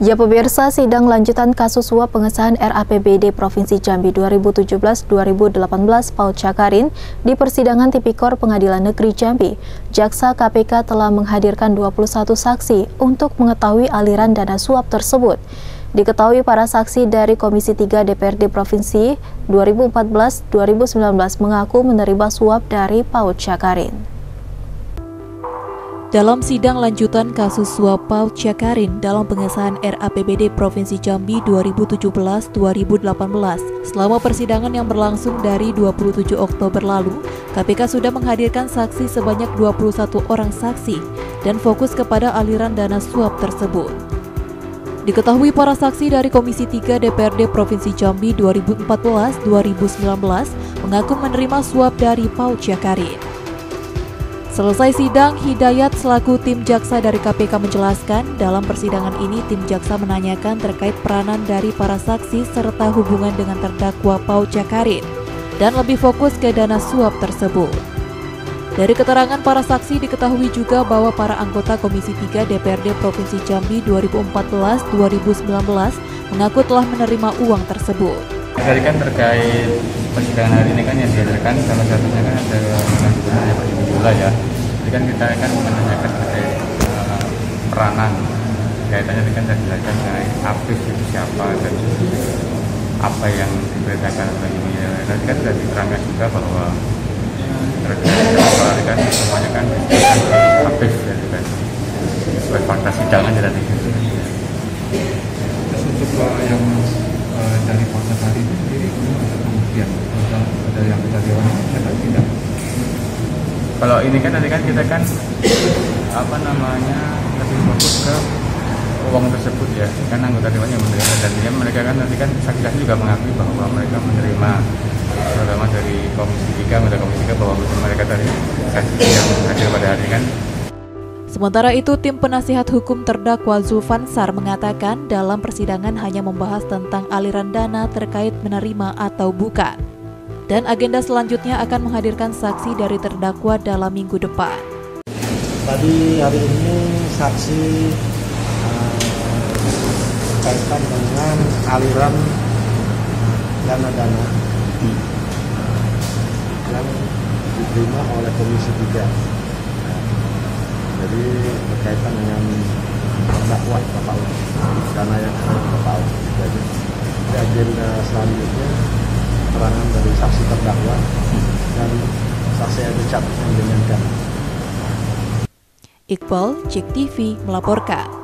Ya pemirsa, sidang lanjutan kasus suap pengesahan RAPBD Provinsi Jambi 2017-2018 Paut Syakarin di persidangan Tipikor Pengadilan Negeri Jambi. Jaksa KPK telah menghadirkan 21 saksi untuk mengetahui aliran dana suap tersebut. Diketahui para saksi dari Komisi 3 DPRD Provinsi 2014-2019 mengaku menerima suap dari Paut Syakarin. Dalam sidang lanjutan kasus suap Paut Syakarin dalam pengesahan RAPBD Provinsi Jambi 2017-2018 selama persidangan yang berlangsung dari 27 Oktober lalu, KPK sudah menghadirkan saksi sebanyak 21 orang saksi dan fokus kepada aliran dana suap tersebut. Diketahui para saksi dari Komisi 3 DPRD Provinsi Jambi 2014-2019 mengaku menerima suap dari Paut Syakarin. Selesai sidang, Hidayat selaku tim jaksa dari KPK menjelaskan, dalam persidangan ini tim jaksa menanyakan terkait peranan dari para saksi serta hubungan dengan terdakwa Paut Syakarin dan lebih fokus ke dana suap tersebut. Dari keterangan para saksi diketahui juga bahwa para anggota Komisi 3 DPRD Provinsi Jambi 2014-2019 mengaku telah menerima uang tersebut. Dari kan terkait persidangan hari ini kan yang dihadirkan salah satunya kan ada ya, jadi kan kita akan menanyakan terkait peranan kaitannya dengan terjelaskan terkait aktif itu siapa dan apa yang diberitakan oleh ini. Tadi kan sudah diterangkan juga bahwa terkait kan semuanya kan aktif ya, kan sesuai fakta sidangan ya tadi. Terus untuk yang dari proses hari ini sendiri, kemudian ada yang kita dilakukan atau tidak? Kalau ini kan tadi kan kita kan lebih fokus ke uang tersebut ya, kan anggota dewan yang menerima, dan dia mereka kan nanti kan saksi-saksi juga mengakui bahwa mereka menerima, terutama dari anggota komisi 3 bahwa mereka tadi saksi yang hadir pada hari ini kan. Sementara itu, tim penasihat hukum terdakwa Zulfansar mengatakan dalam persidangan hanya membahas tentang aliran dana terkait menerima atau bukan. Dan agenda selanjutnya akan menghadirkan saksi dari terdakwa dalam minggu depan. Tadi hari ini saksi berkaitan dengan aliran dana-dana yang diterima oleh Komisi 3. Jadi berkaitan dengan terdakwa dana yang terpaut. Jadi agenda selanjutnya keterangan dari saksi terdakwa dan saksi yang diaminkan. Iqbal, JEK TV melaporkan.